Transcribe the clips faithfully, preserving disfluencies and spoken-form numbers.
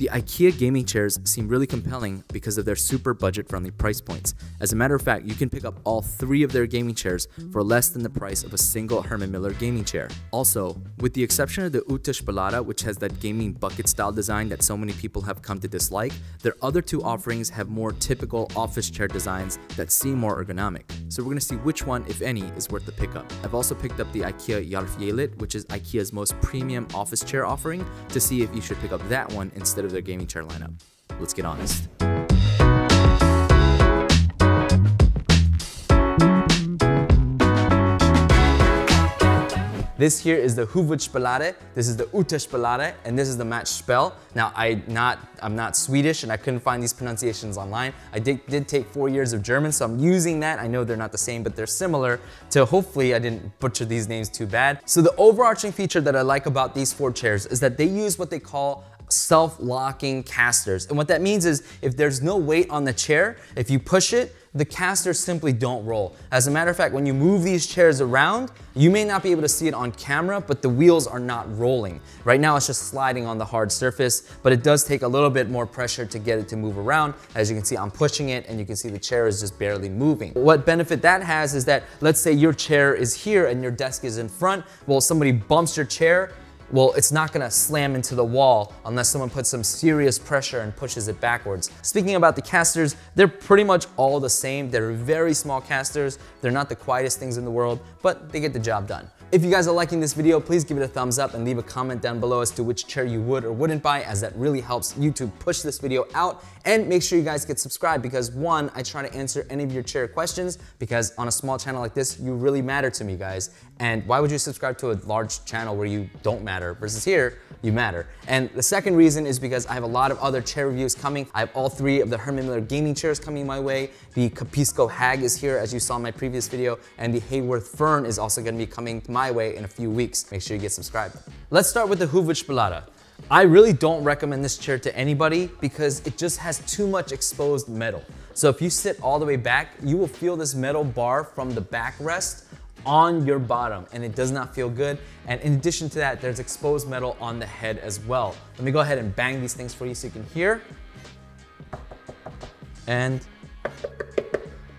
The IKEA gaming chairs seem really compelling because of their super budget-friendly price points. As a matter of fact, you can pick up all three of their gaming chairs for less than the price of a single Herman Miller gaming chair. Also, with the exception of the UTESPELARE, which has that gaming bucket-style design that so many people have come to dislike, their other two offerings have more typical office chair designs that seem more ergonomic. So we're going to see which one, if any, is worth the pickup. I've also picked up the IKEA JÄRVFJÄLLET, which is IKEA's most premium office chair offering, to see if you should pick up that one instead of their gaming chair lineup. Let's get honest. This here is the Huvudspelare, this is the UTESPELARE, and this is the Matchspel. Now, I not, I'm not Swedish and I couldn't find these pronunciations online. I did, did take four years of German, so I'm using that. I know they're not the same, but they're similar to, hopefully I didn't butcher these names too bad. So the overarching feature that I like about these four chairs is that they use what they call self-locking casters. And what that means is if there's no weight on the chair, if you push it, the casters simply don't roll. As a matter of fact, when you move these chairs around, you may not be able to see it on camera, but the wheels are not rolling. Right now, it's just sliding on the hard surface, but it does take a little bit more pressure to get it to move around. As you can see, I'm pushing it, and you can see the chair is just barely moving. What benefit that has is that, let's say your chair is here and your desk is in front. Well, somebody bumps your chair, well, it's not gonna slam into the wall unless someone puts some serious pressure and pushes it backwards. Speaking about the casters, they're pretty much all the same. They're very small casters. They're not the quietest things in the world, but they get the job done. If you guys are liking this video, please give it a thumbs up and leave a comment down below as to which chair you would or wouldn't buy, as that really helps YouTube push this video out. And make sure you guys get subscribed because, one, I try to answer any of your chair questions because on a small channel like this, you really matter to me, guys. And why would you subscribe to a large channel where you don't matter? Versus here, you matter. And the second reason is because I have a lot of other chair reviews coming. I have all three of the Herman Miller gaming chairs coming my way. The Capisco Hag is here, as you saw in my previous video, and the Hayworth Fern is also gonna be coming my way in a few weeks. Make sure you get subscribed. Let's start with the Huvudspelare. I really don't recommend this chair to anybody because it just has too much exposed metal. So if you sit all the way back, you will feel this metal bar from the backrest on your bottom, and it does not feel good. And in addition to that, there's exposed metal on the head as well. Let me go ahead and bang these things for you so you can hear. And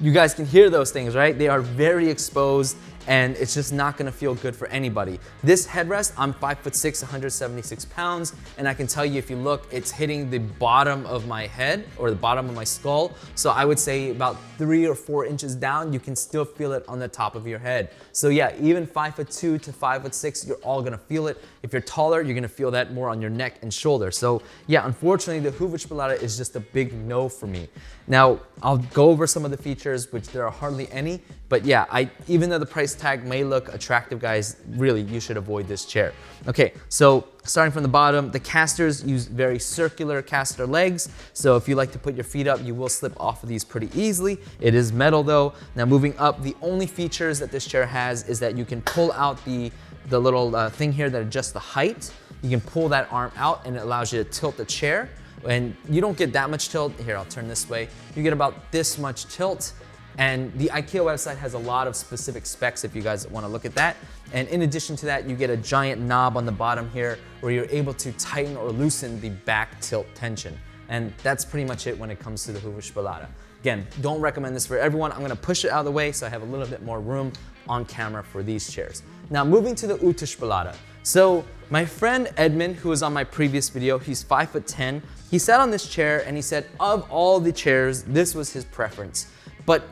you guys can hear those things, right? They are very exposed, and it's just not gonna feel good for anybody. This headrest, I'm five foot six, one hundred seventy-six pounds, and I can tell you if you look, it's hitting the bottom of my head or the bottom of my skull. So I would say about three or four inches down, you can still feel it on the top of your head. So yeah, even five foot two to five foot six, you're all gonna feel it. If you're taller, you're gonna feel that more on your neck and shoulder. So yeah, unfortunately, the Huvudspelare is just a big no for me. Now, I'll go over some of the features, which there are hardly any, but yeah, I even though the price tag may look attractive, guys, really you should avoid this chair. Okay, so starting from the bottom, the casters use very circular caster legs, so if you like to put your feet up, you will slip off of these pretty easily. It is metal though. Now moving up, the only features that this chair has is that you can pull out the the little uh, thing here that adjusts the height. You can pull that arm out and it allows you to tilt the chair, and you don't get that much tilt. Here, I'll turn this way. You get about this much tilt. And the IKEA website has a lot of specific specs if you guys want to look at that. And in addition to that, you get a giant knob on the bottom here where you're able to tighten or loosen the back tilt tension. And that's pretty much it when it comes to the Huvudspelare. Again, don't recommend this for everyone. I'm going to push it out of the way so I have a little bit more room on camera for these chairs. Now moving to the UTESPELARE. So my friend Edmund, who was on my previous video, he's five foot ten. He sat on this chair and he said of all the chairs, this was his preference. But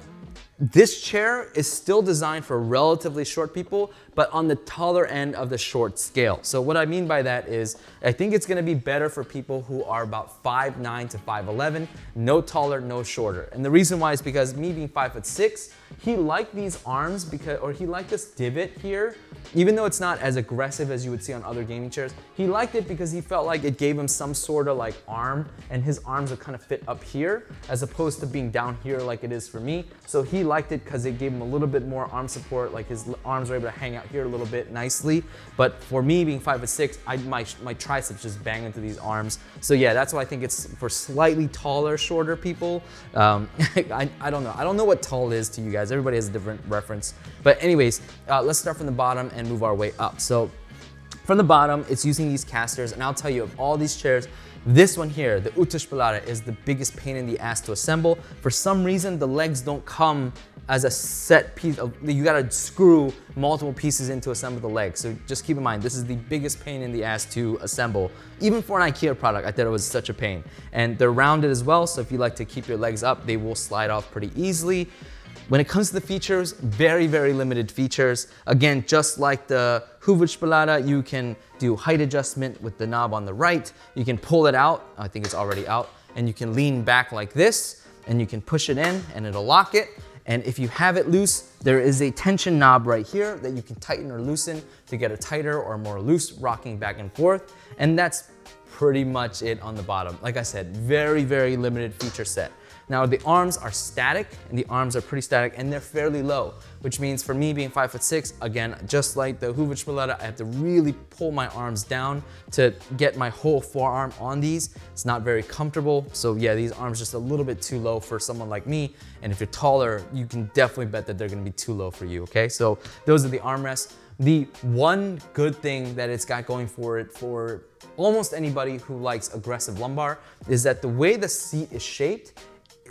this chair is still designed for relatively short people, but on the taller end of the short scale. So what I mean by that is, I think it's gonna be better for people who are about five nine to five eleven, no taller, no shorter. And the reason why is because me being five foot six, he liked these arms because, or he liked this divot here, even though it's not as aggressive as you would see on other gaming chairs, he liked it because he felt like it gave him some sort of like arm, and his arms would kind of fit up here, as opposed to being down here like it is for me. So he liked it because it gave him a little bit more arm support, like his arms were able to hang out here a little bit nicely. But for me being five foot six, I, my, my triceps just bang into these arms. So yeah, that's why I think it's for slightly taller, shorter people. Um, I, I don't know. I don't know what tall is to you guys. Everybody has a different reference. But anyways, uh, let's start from the bottom and move our way up. So from the bottom, it's using these casters, and I'll tell you, of all these chairs, This one here, the UTESPELARE, is the biggest pain in the ass to assemble. For some reason, the legs don't come as a set piece of, you gotta screw multiple pieces in to assemble the legs. So just keep in mind, this is the biggest pain in the ass to assemble. Even for an IKEA product, I thought it was such a pain. And they're rounded as well, so if you like to keep your legs up, they will slide off pretty easily. When it comes to the features, very, very limited features. Again, just like the Huvudspelare, you can do height adjustment with the knob on the right. You can pull it out, I think it's already out, and you can lean back like this, and you can push it in, and it'll lock it. And if you have it loose, there is a tension knob right here that you can tighten or loosen to get a tighter or more loose rocking back and forth. And that's pretty much it on the bottom. Like I said, very, very limited feature set. Now the arms are static, and the arms are pretty static, and they're fairly low, which means for me being five foot six, again, just like the Huvudspelare, I have to really pull my arms down to get my whole forearm on these. It's not very comfortable. So yeah, these arms are just a little bit too low for someone like me. And if you're taller, you can definitely bet that they're gonna be too low for you, okay? So those are the armrests. The one good thing that it's got going for it for almost anybody who likes aggressive lumbar is that the way the seat is shaped,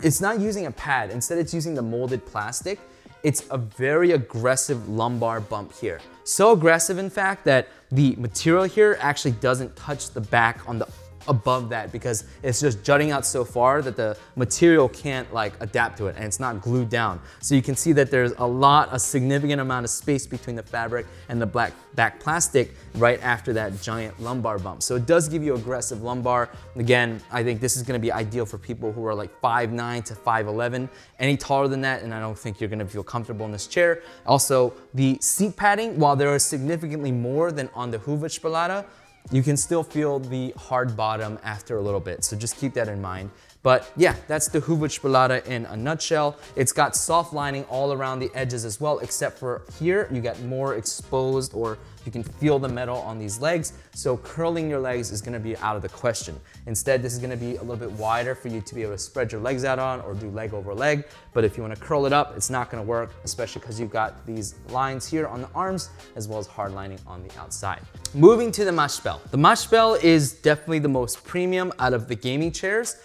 it's not using a pad. Instead, it's using the molded plastic. It's a very aggressive lumbar bump here. So aggressive, in fact, that the material here actually doesn't touch the back on the above that because it's just jutting out so far that the material can't like adapt to it, and it's not glued down. So you can see that there's a lot, a significant amount of space between the fabric and the black back plastic right after that giant lumbar bump. So it does give you aggressive lumbar. Again, I think this is gonna be ideal for people who are like five nine to five eleven. Any taller than that, and I don't think you're gonna feel comfortable in this chair. Also, the seat padding, while there is significantly more than on the Huvudspelare, you can still feel the hard bottom after a little bit, so just keep that in mind. But yeah, that's the Huvudspelare in a nutshell. It's got soft lining all around the edges as well, except for here, you got more exposed, or you can feel the metal on these legs, so curling your legs is gonna be out of the question. Instead, this is gonna be a little bit wider for you to be able to spread your legs out on or do leg over leg, but if you wanna curl it up, it's not gonna work, especially because you've got these lines here on the arms, as well as hard lining on the outside. Moving to the Matchspel. The Matchspel is definitely the most premium out of the gaming chairs,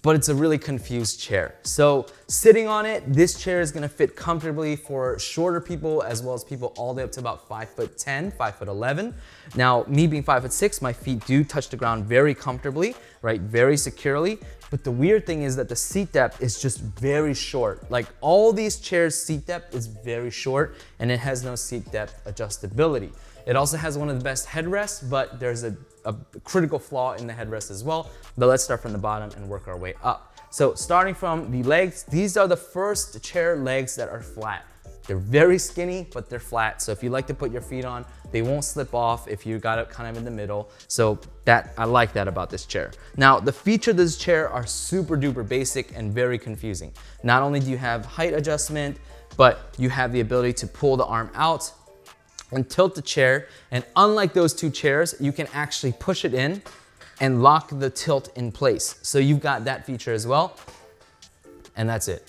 but it's a really confused chair. So sitting on it, this chair is gonna fit comfortably for shorter people as well as people all the way up to about five foot ten, five foot eleven. Now, me being five foot six, my feet do touch the ground very comfortably, right, very securely. But the weird thing is that the seat depth is just very short. Like all these chairs' seat depth is very short, and it has no seat depth adjustability. It also has one of the best headrests, but there's a a critical flaw in the headrest as well. But let's start from the bottom and work our way up. So starting from the legs, these are the first chair legs that are flat. They're very skinny, but they're flat. So if you like to put your feet on, they won't slip off if you got it kind of in the middle. So that, I like that about this chair. Now, the features of this chair are super duper basic and very confusing. Not only do you have height adjustment, but you have the ability to pull the arm out and tilt the chair, and unlike those two chairs, you can actually push it in and lock the tilt in place. So you've got that feature as well, and that's it.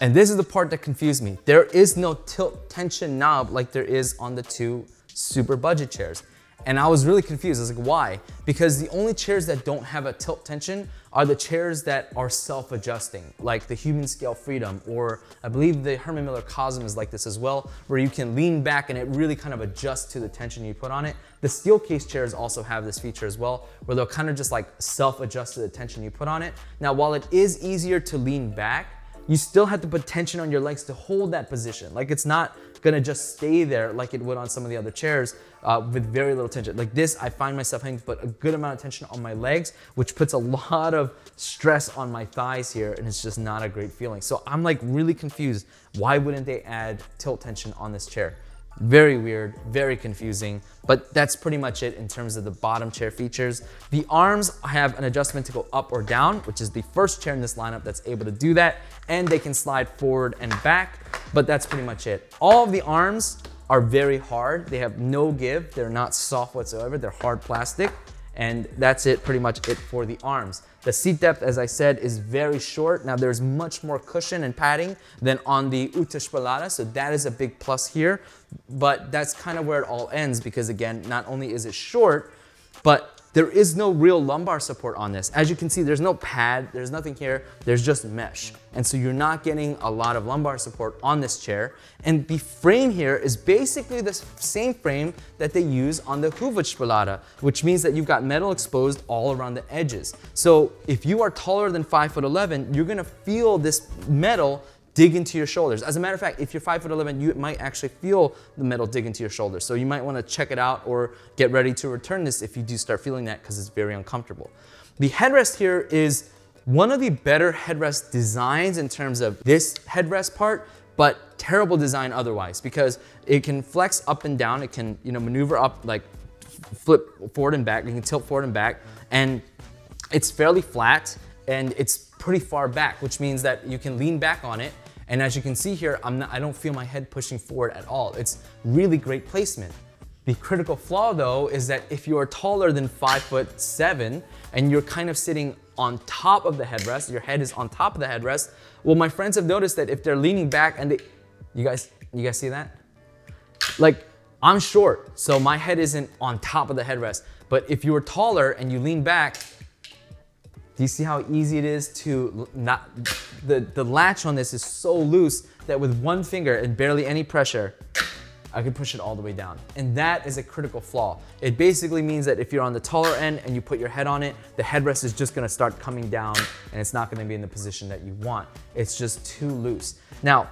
And this is the part that confused me. There is no tilt tension knob like there is on the two super budget chairs. And I was really confused. I was like, why? Because the only chairs that don't have a tilt tension are the chairs that are self-adjusting, like the Human Scale Freedom, or I believe the Herman Miller Cosm is like this as well, where you can lean back and it really kind of adjusts to the tension you put on it. The Steelcase chairs also have this feature as well, where they'll kind of just like self-adjust to the tension you put on it. Now, while it is easier to lean back, you still have to put tension on your legs to hold that position. Like it's not gonna just stay there like it would on some of the other chairs uh, with very little tension. Like this, I find myself having to put a good amount of tension on my legs, which puts a lot of stress on my thighs here, and it's just not a great feeling. So I'm like really confused. Why wouldn't they add tilt tension on this chair? Very weird, very confusing, but that's pretty much it in terms of the bottom chair features. The arms have an adjustment to go up or down, which is the first chair in this lineup that's able to do that, and they can slide forward and back, but that's pretty much it. All of the arms are very hard. They have no give. They're not soft whatsoever. They're hard plastic, and that's it, pretty much it for the arms. The seat depth, as I said, is very short. Now there's much more cushion and padding than on the Huvudspelare, so that is a big plus here, but that's kind of where it all ends because again, not only is it short, but There is no real lumbar support on this. As you can see, there's no pad, there's nothing here, there's just mesh. And so you're not getting a lot of lumbar support on this chair. And the frame here is basically the same frame that they use on the Huvudspelare, which means that you've got metal exposed all around the edges. So if you are taller than five foot eleven, you're gonna feel this metal dig into your shoulders. As a matter of fact, if you're five foot eleven, you might actually feel the metal dig into your shoulders. So you might wanna check it out or get ready to return this if you do start feeling that, because it's very uncomfortable. The headrest here is one of the better headrest designs in terms of this headrest part, but terrible design otherwise, because it can flex up and down. It can, you know, maneuver up, like flip forward and back. You can tilt forward and back, and it's fairly flat and it's pretty far back, which means that you can lean back on it. And as you can see here, I'm not, I don't feel my head pushing forward at all. It's really great placement. The critical flaw though is that if you are taller than five foot seven and you're kind of sitting on top of the headrest, your head is on top of the headrest, well, my friends have noticed that if they're leaning back and they, you guys, you guys see that? Like, I'm short, so my head isn't on top of the headrest. But if you were taller and you lean back, do you see how easy it is to not, the, the latch on this is so loose that with one finger and barely any pressure, I could push it all the way down. And that is a critical flaw. It basically means that if you're on the taller end and you put your head on it, the headrest is just gonna start coming down and it's not gonna be in the position that you want. It's just too loose. Now,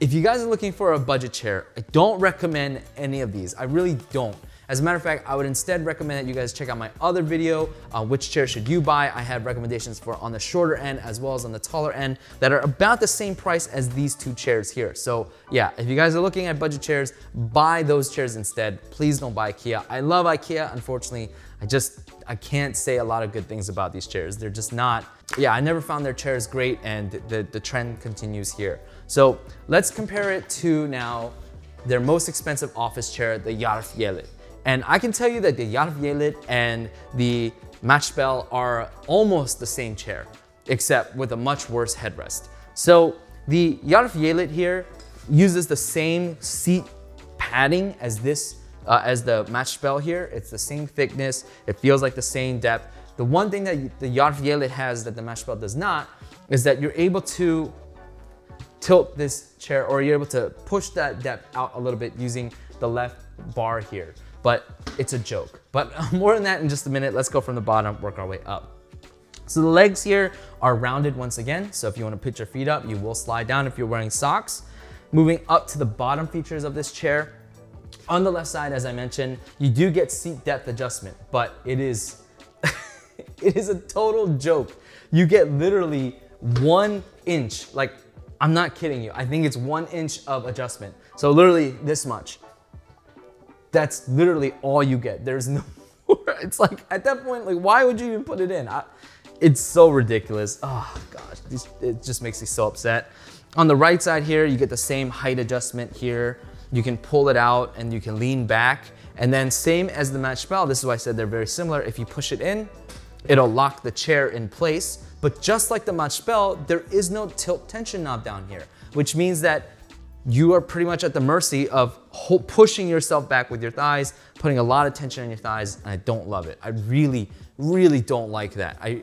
if you guys are looking for a budget chair, I don't recommend any of these. I really don't. As a matter of fact, I would instead recommend that you guys check out my other video, uh, which chair should you buy? I have recommendations for on the shorter end as well as on the taller end that are about the same price as these two chairs here. So yeah, if you guys are looking at budget chairs, buy those chairs instead. Please don't buy IKEA. I love IKEA. Unfortunately, I just, I can't say a lot of good things about these chairs. They're just not, yeah, I never found their chairs great, and the, the trend continues here. So let's compare it to now their most expensive office chair, the JÄRVFJÄLLET. And I can tell you that the JÄRVFJÄLLET and the Matchspel are almost the same chair, except with a much worse headrest. So the JÄRVFJÄLLET here uses the same seat padding as this, uh, as the Matchspel here. It's the same thickness. It feels like the same depth. The one thing that the JÄRVFJÄLLET has that the Matchspel does not is that you're able to tilt this chair, or you're able to push that depth out a little bit using the left bar here. But it's a joke. But more than that in just a minute. Let's go from the bottom, work our way up. So the legs here are rounded once again. So if you want to put your feet up, you will slide down if you're wearing socks. Moving up to the bottom features of this chair. On the left side, as I mentioned, you do get seat depth adjustment, but it is, it is a total joke. You get literally one inch. Like, I'm not kidding you. I think it's one inch of adjustment. So literally this much. That's literally all you get. There's no more. It's like, at that point, like, why would you even put it in? I, it's so ridiculous. Oh gosh, this, it just makes me so upset. On the right side here, you get the same height adjustment here. You can pull it out and you can lean back. And then same as the Matchspel, this is why I said they're very similar. If you push it in, it'll lock the chair in place. But just like the Matchspel, there is no tilt tension knob down here, which means that you are pretty much at the mercy of pushing yourself back with your thighs, putting a lot of tension on your thighs, and I don't love it. I really, really don't like that. I,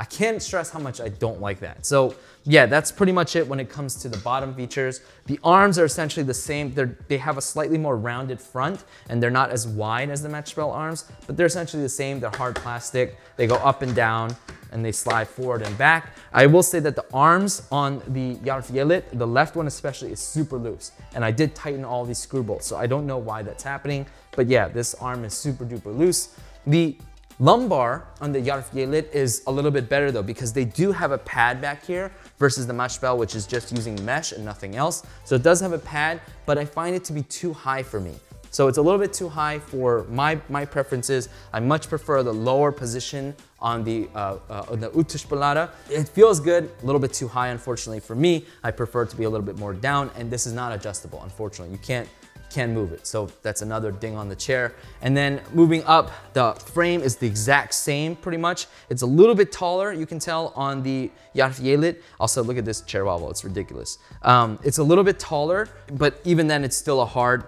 I can't stress how much I don't like that. So yeah, that's pretty much it when it comes to the bottom features. The arms are essentially the same. They're, they have a slightly more rounded front, and they're not as wide as the Matchspel arms, but they're essentially the same. They're hard plastic. They go up and down, and they slide forward and back. I will say that the arms on the JÄRVFJÄLLET, the left one especially, is super loose. And I did tighten all these screw bolts, so I don't know why that's happening. But yeah, this arm is super duper loose. The lumbar on the JÄRVFJÄLLET is a little bit better though, because they do have a pad back here versus the Matchspel, which is just using mesh and nothing else. So it does have a pad, but I find it to be too high for me. So it's a little bit too high for my, my preferences. I much prefer the lower position on the, uh, uh, on the UTESPELARE. It feels good, a little bit too high, unfortunately, for me. I prefer to be a little bit more down, and this is not adjustable, unfortunately. You can't, can't move it, so that's another ding on the chair. And then moving up, the frame is the exact same, pretty much. It's a little bit taller, you can tell, on the JÄRVFJÄLLET. Also, look at this chair wobble, it's ridiculous. Um, it's a little bit taller, but even then, it's still a hard,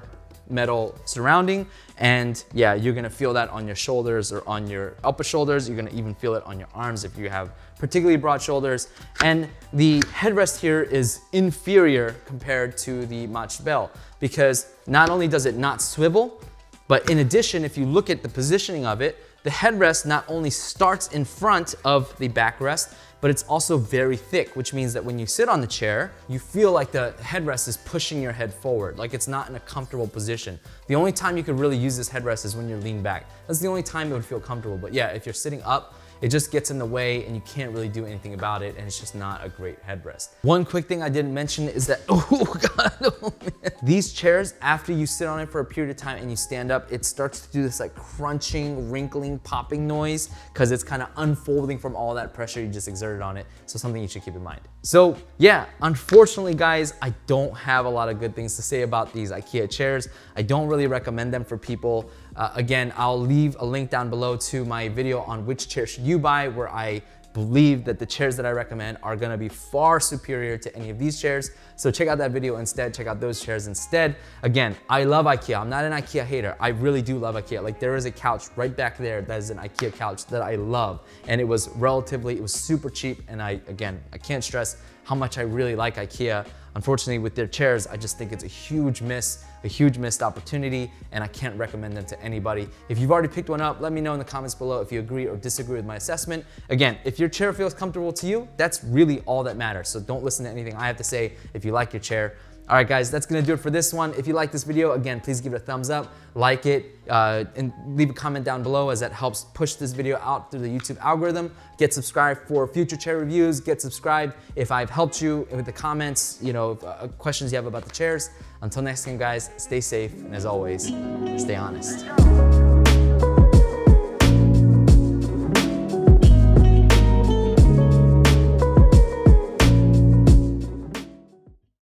metal surrounding. And yeah, you're gonna feel that on your shoulders or on your upper shoulders. You're gonna even feel it on your arms if you have particularly broad shoulders. And the headrest here is inferior compared to the Matchspel because not only does it not swivel, but in addition, if you look at the positioning of it, the headrest not only starts in front of the backrest, but it's also very thick, which means that when you sit on the chair, you feel like the headrest is pushing your head forward, like it's not in a comfortable position. The only time you could really use this headrest is when you're leaned back. That's the only time it would feel comfortable. But yeah, if you're sitting up, it just gets in the way and you can't really do anything about it, and it's just not a great headrest. One quick thing I didn't mention is that, oh God, oh man. These chairs, after you sit on it for a period of time and you stand up, it starts to do this like crunching, wrinkling, popping noise, because it's kind of unfolding from all that pressure you just exerted on it. So something you should keep in mind. So yeah, unfortunately guys, I don't have a lot of good things to say about these IKEA chairs. I don't really recommend them for people. Uh, again, I'll leave a link down below to my video on which chair should you buy, where I believe that the chairs that I recommend are gonna be far superior to any of these chairs. So check out that video instead, check out those chairs instead. Again, I love IKEA, I'm not an IKEA hater. I really do love IKEA. Like there is a couch right back there that is an IKEA couch that I love. And it was relatively, it was super cheap. And I, again, I can't stress how much I really like IKEA. Unfortunately with their chairs, I just think it's a huge miss, a huge missed opportunity, and I can't recommend them to anybody. If you've already picked one up, let me know in the comments below if you agree or disagree with my assessment. Again, if your chair feels comfortable to you, that's really all that matters. So don't listen to anything I have to say if you like your chair. All right guys, that's gonna do it for this one. If you like this video, again, please give it a thumbs up, like it, uh, and leave a comment down below as that helps push this video out through the YouTube algorithm. Get subscribed for future chair reviews, get subscribed if I've helped you with the comments, you know, uh, questions you have about the chairs. Until next time guys, stay safe, and as always, stay honest.